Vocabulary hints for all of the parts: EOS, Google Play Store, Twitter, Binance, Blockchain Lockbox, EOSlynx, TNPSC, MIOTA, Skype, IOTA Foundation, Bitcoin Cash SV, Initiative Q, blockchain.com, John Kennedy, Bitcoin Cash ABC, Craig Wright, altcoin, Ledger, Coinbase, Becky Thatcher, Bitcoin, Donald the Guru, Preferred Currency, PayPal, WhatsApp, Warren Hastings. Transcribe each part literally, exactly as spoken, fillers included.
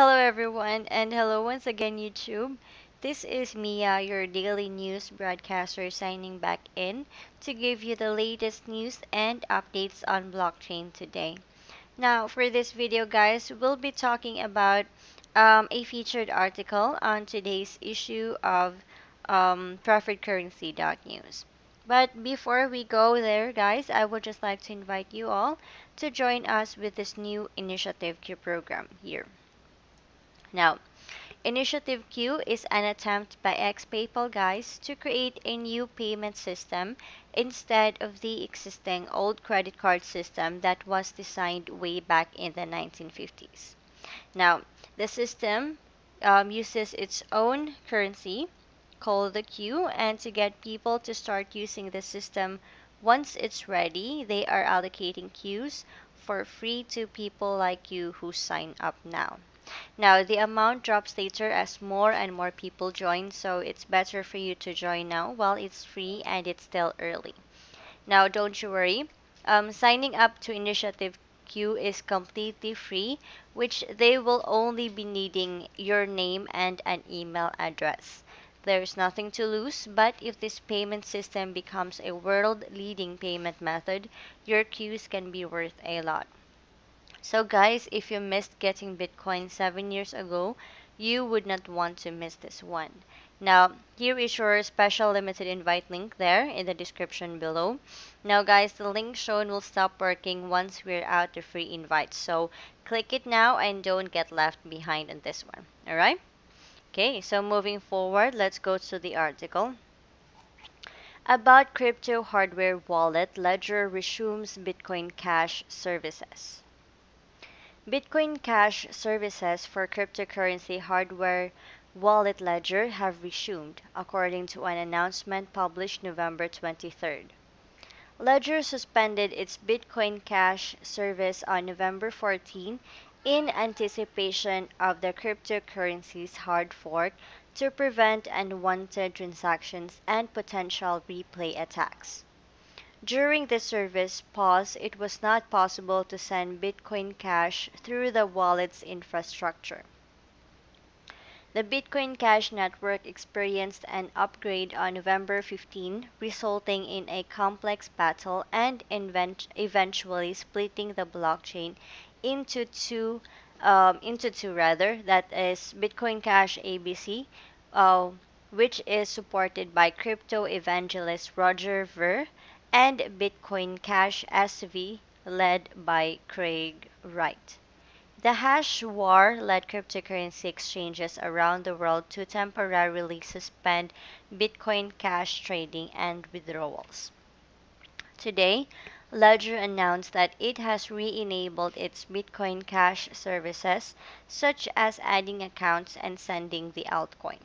Hello everyone, and hello once again YouTube. This is Mia, your daily news broadcaster, signing back in to give you the latest news and updates on blockchain today. Now for this video guys, we'll be talking about um, a featured article on today's issue of um, Preferred Currency dot News. But before we go there guys, I would just like to invite you all to join us with this new Initiative Q program here. Now, Initiative Q is an attempt by ex-PayPal guys to create a new payment system instead of the existing old credit card system that was designed way back in the nineteen fifties. Now, the system um, uses its own currency called the Q, and to get people to start using the system once it's ready, they are allocating Qs for free to people like you who sign up now. Now, the amount drops later as more and more people join, so it's better for you to join now while it's free and it's still early. Now, don't you worry, um, signing up to Initiative Q is completely free, which they will only be needing your name and an email address. There's nothing to lose, but if this payment system becomes a world-leading payment method, your Qs can be worth a lot. So guys, if you missed getting Bitcoin seven years ago, you would not want to miss this one. Now, here is your special limited invite link there in the description below. Now guys, the link shown will stop working once we're out the free invite. So click it now and don't get left behind on this one. Alright? Okay, so moving forward, let's go to the article. About crypto hardware wallet, Ledger resumes Bitcoin Cash services. Bitcoin Cash services for cryptocurrency hardware wallet Ledger have resumed, according to an announcement published November twenty-third. Ledger suspended its Bitcoin Cash service on November fourteenth in anticipation of the cryptocurrency's hard fork to prevent unwanted transactions and potential replay attacks. During the service pause, it was not possible to send Bitcoin Cash through the wallet's infrastructure. The Bitcoin Cash network experienced an upgrade on November fifteenth, resulting in a complex battle and invent eventually splitting the blockchain into two, um, into two rather, that is Bitcoin Cash A B C, uh, which is supported by crypto evangelist Roger Ver, and Bitcoin Cash S V, led by Craig Wright. The hash war led cryptocurrency exchanges around the world to temporarily suspend Bitcoin Cash trading and withdrawals. Today, Ledger announced that it has re-enabled its Bitcoin Cash services, such as adding accounts and sending the altcoin.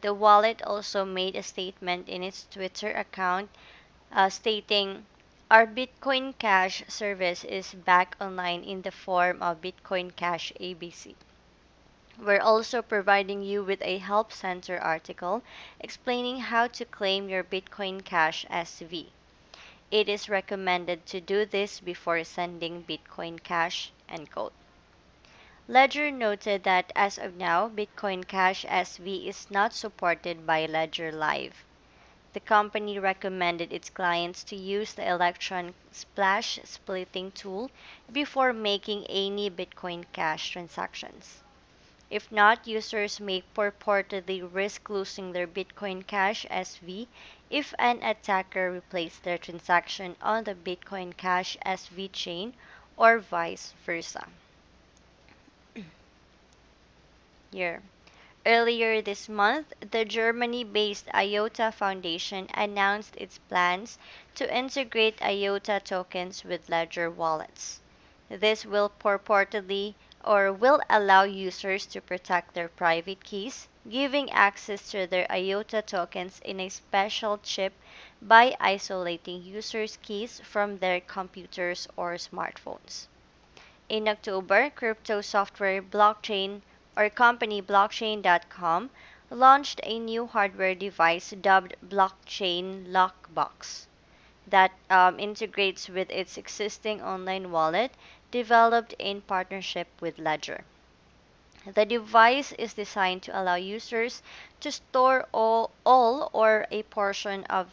The wallet also made a statement in its Twitter account Uh, stating, "Our Bitcoin Cash service is back online in the form of Bitcoin Cash A B C. We're also providing you with a Help Center article explaining how to claim your Bitcoin Cash S V. It is recommended to do this before sending Bitcoin Cash," end quote. Ledger noted that as of now, Bitcoin Cash S V is not supported by Ledger Live. The company recommended its clients to use the Electron Splash splitting tool before making any Bitcoin Cash transactions. If not, users may purportedly risk losing their Bitcoin Cash S V if an attacker replaced their transaction on the Bitcoin Cash S V chain or vice versa. Here. Earlier this month, the Germany-based IOTA Foundation announced its plans to integrate IOTA tokens with Ledger wallets. This will purportedly or will allow users to protect their private keys, giving access to their IOTA tokens in a special chip by isolating users' keys from their computers or smartphones. In October, crypto software blockchain Our company blockchain dot com launched a new hardware device dubbed Blockchain Lockbox that um, integrates with its existing online wallet developed in partnership with Ledger. The device is designed to allow users to store all, all or a portion of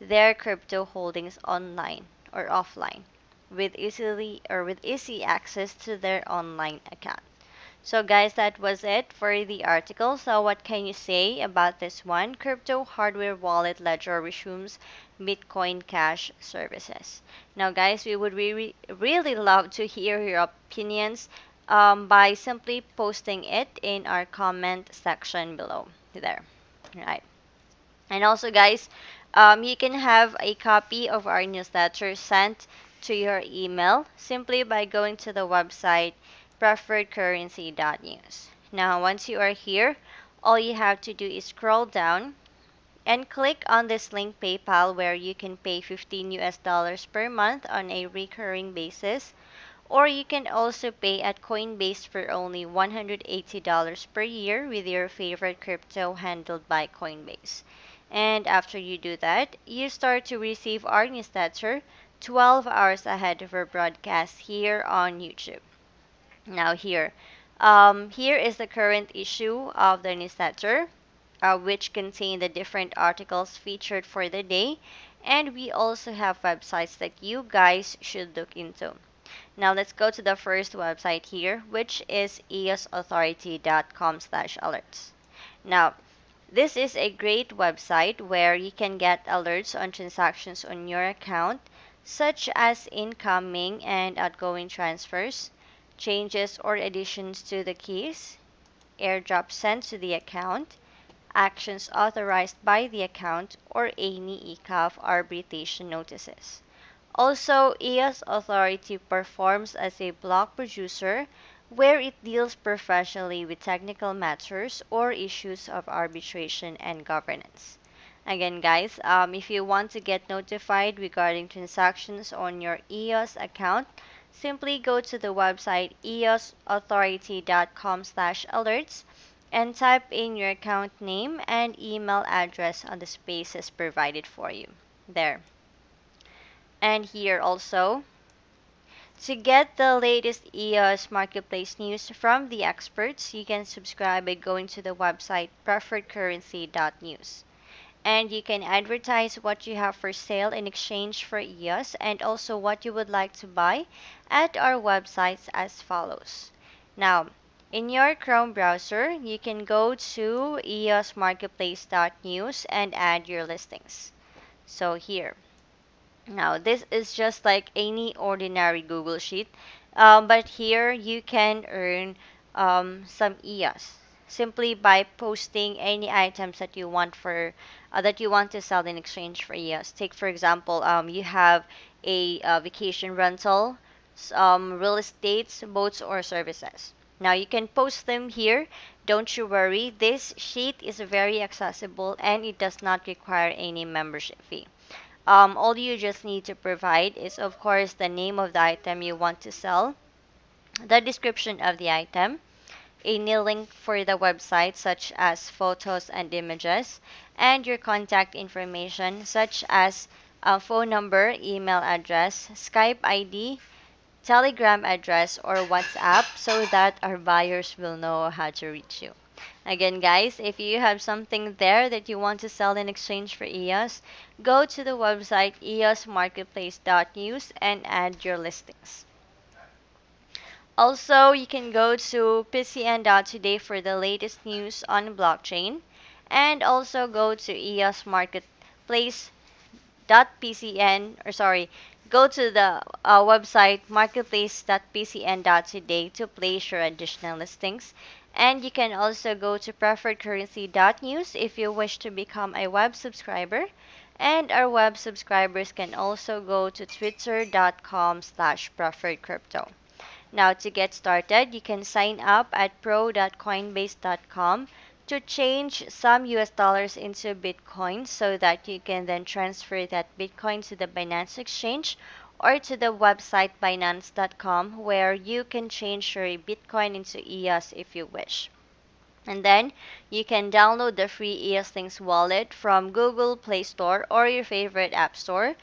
their crypto holdings online or offline with easily or with easy access to their online account. So guys, that was it for the article. So what can you say about this one? Crypto hardware wallet Ledger resumes Bitcoin Cash services. Now guys, we would really, really love to hear your opinions um, by simply posting it in our comment section below there. All right. And also guys, um, you can have a copy of our newsletter sent to your email simply by going to the website Preferred Currency dot News. Now, once you are here, all you have to do is scroll down and click on this link PayPal, where you can pay fifteen U S dollars per month on a recurring basis, or you can also pay at Coinbase for only one hundred eighty dollars per year with your favorite crypto handled by Coinbase. And after you do that, you start to receive our newsletter twelve hours ahead of our broadcast here on YouTube. Now here, um, here is the current issue of the newsletter, uh, which contain the different articles featured for the day, and we also have websites that you guys should look into. Now let's go to the first website here, which is E O S authority dot com slash alerts. Now, this is a great website where you can get alerts on transactions on your account, such as incoming and outgoing transfers, changes or additions to the keys, airdrops sent to the account, actions authorized by the account, or any E C A F arbitration notices. Also, E O S Authority performs as a blog producer where it deals professionally with technical matters or issues of arbitration and governance. Again guys, um, if you want to get notified regarding transactions on your E O S account, simply go to the website E O S authority dot com slash alerts and type in your account name and email address on the spaces provided for you there. And here also, to get the latest E O S marketplace news from the experts, you can subscribe by going to the website Preferred Currency dot News. And you can advertise what you have for sale in exchange for E O S, and also what you would like to buy at our websites as follows. Now, in your Chrome browser, you can go to E O S marketplace dot news and add your listings. So here. Now, this is just like any ordinary Google Sheet, um, but here you can earn um, some E O S simply by posting any items that you want for uh, that you want to sell in exchange for E O S. Take for example, um, you have a uh, vacation rental, some real estates, boats, or services. Now you can post them here. Don't you worry, this sheet is very accessible and it does not require any membership fee. Um, all you just need to provide is, of course, the name of the item you want to sell, the description of the item, any link for the website such as photos and images, and your contact information such as a phone number, email address, Skype I D, Telegram address, or WhatsApp, so that our buyers will know how to reach you. Again guys, if you have something there that you want to sell in exchange for E O S, go to the website E O S marketplace dot news and add your listings. Also, you can go to P C N dot today for the latest news on blockchain, and also go to E O S marketplace dot P C N, or sorry, go to the uh, website marketplace dot P C N dot today to place your additional listings. And you can also go to Preferred Currency dot News if you wish to become a web subscriber, and our web subscribers can also go to Twitter dot com slash Preferred Crypto. Now, to get started, you can sign up at pro dot coinbase dot com to change some U S dollars into Bitcoin, so that you can then transfer that Bitcoin to the Binance exchange or to the website Binance dot com, where you can change your Bitcoin into E O S if you wish. And then you can download the free E O S Lynx wallet from Google Play Store or your favorite app store,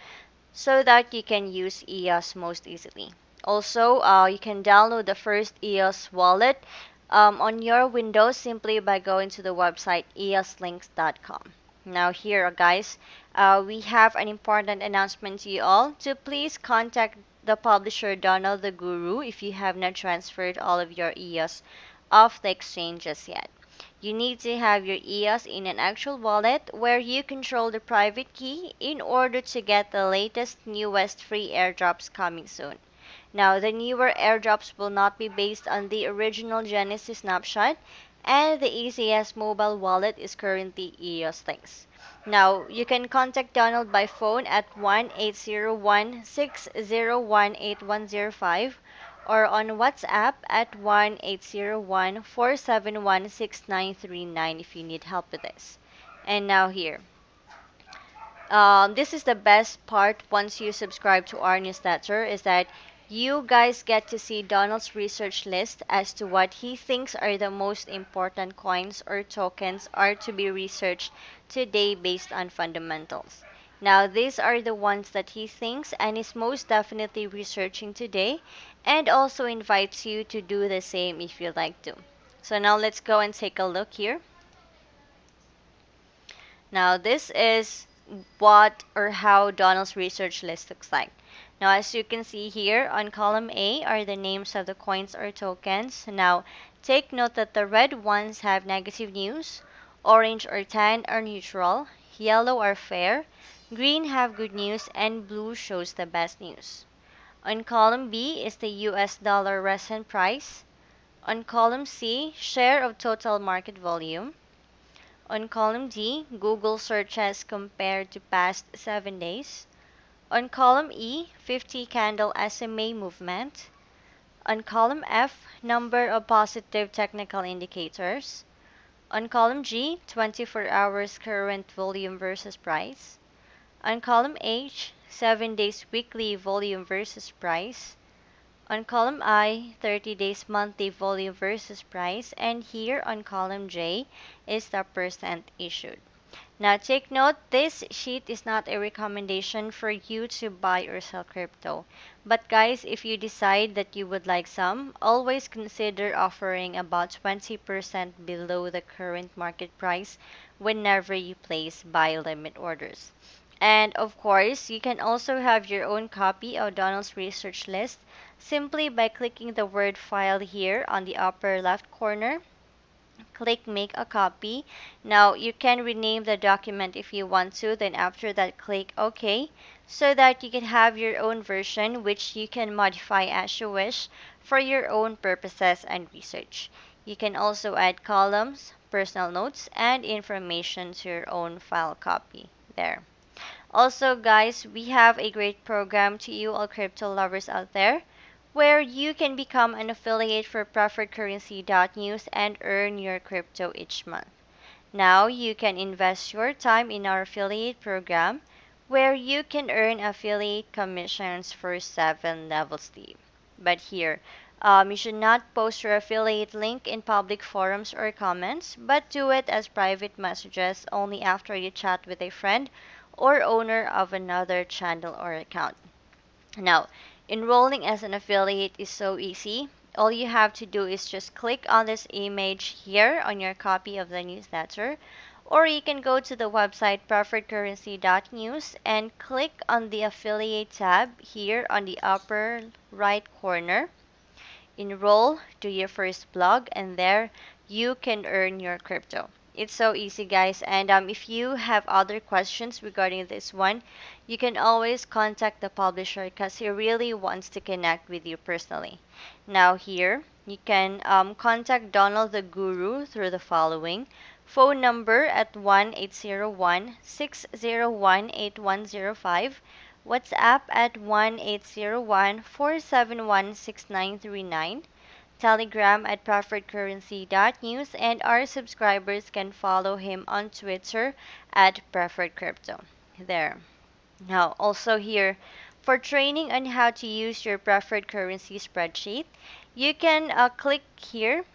so that you can use E O S most easily. Also, uh, you can download the first E O S wallet um, on your window simply by going to the website E O S Lynx dot com. Now here, guys, uh, we have an important announcement to you all. To please contact the publisher Donald the Guru if you have not transferred all of your E O S off the exchanges yet. You need to have your E O S in an actual wallet where you control the private key in order to get the latest, newest free airdrops coming soon. Now, the newer airdrops will not be based on the original Genesis snapshot, and the E C S mobile wallet is currently E O S Lynx. Now, you can contact Donald by phone at one eight zero one, six zero one, eight one zero five or on WhatsApp at one eight zero one, four seven one, six nine three nine if you need help with this. And now here. Um, this is the best part once you subscribe to our newsletter, is that you guys get to see Donald's research list as to what he thinks are the most important coins or tokens are to be researched today based on fundamentals. Now, these are the ones that he thinks and is most definitely researching today, and also invites you to do the same if you like to. So now let's go and take a look here. Now, this is what or how Donald's research list looks like. Now, as you can see here, on column A are the names of the coins or tokens. Now, take note that the red ones have negative news, orange or tan are neutral, yellow are fair, green have good news, and blue shows the best news. On column B is the U S dollar recent price. On column C, share of total market volume. On column D, Google searches compared to past seven days. On column E, fifty candle S M A movement. On column F, number of positive technical indicators. On column G, twenty-four hours current volume versus price. On column H, seven days weekly volume versus price. On column I, thirty days monthly volume versus price. And here on column J is the percent issued. Now, take note, this sheet is not a recommendation for you to buy or sell crypto. But guys, if you decide that you would like some, always consider offering about twenty percent below the current market price whenever you place buy limit orders. And of course, you can also have your own copy of Donald's research list simply by clicking the word file here on the upper left corner. Click make a copy. Now, you can rename the document if you want to, then after that click OK, so that you can have your own version which you can modify as you wish for your own purposes and research. You can also add columns, personal notes, and information to your own file copy there. Also guys, we have a great program to you all crypto lovers out there, where you can become an affiliate for Preferred Currency dot News and earn your crypto each month. Now, you can invest your time in our affiliate program, where you can earn affiliate commissions for seven levels deep. But here, um, you should not post your affiliate link in public forums or comments, but do it as private messages only after you chat with a friend or owner of another channel or account. Now, enrolling as an affiliate is so easy. All you have to do is just click on this image here on your copy of the newsletter, or you can go to the website Preferred Currency dot News and click on the affiliate tab here on the upper right corner. Enroll, do your first blog, and there you can earn your crypto. It's so easy, guys, and um, if you have other questions regarding this one, you can always contact the publisher because he really wants to connect with you personally. Now here, you can um, contact Donald the Guru through the following phone number at one eight zero one, six zero one, eight one zero five, WhatsApp at one eight zero one, four seven one, six nine three nine, Telegram at Preferred Currency dot News, and our subscribers can follow him on Twitter at PreferredCrypto. There. Now, also here, for training on how to use your preferred currency spreadsheet, you can uh, click here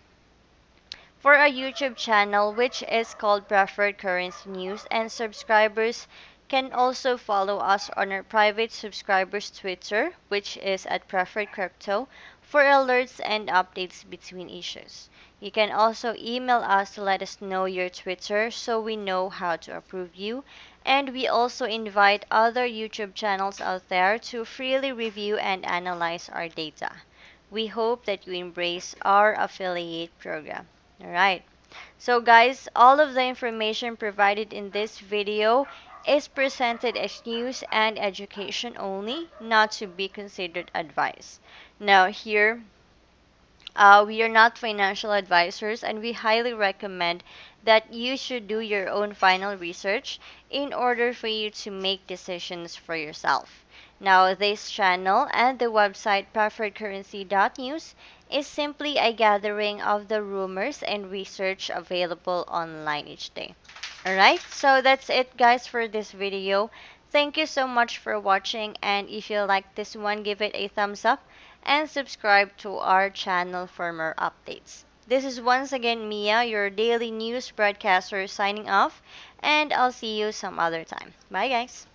for a YouTube channel which is called Preferred Currency News, and subscribers can also follow us on our private subscribers Twitter, which is at Preferred Crypto, for alerts and updates between issues. You can also email us to let us know your Twitter so we know how to approve you. And we also invite other YouTube channels out there to freely review and analyze our data. We hope that you embrace our affiliate program. Alright. So guys, all of the information provided in this video is presented as news and education only, not to be considered advice. Now here, uh, we are not financial advisors, and we highly recommend that you should do your own final research in order for you to make decisions for yourself. Now, this channel and the website Preferred Currency dot News is simply a gathering of the rumors and research available online each day. Alright, so that's it guys for this video. Thank you so much for watching, and if you like this one, give it a thumbs up and subscribe to our channel for more updates. This is once again Mia, your daily news broadcaster, signing off, and I'll see you some other time. Bye guys!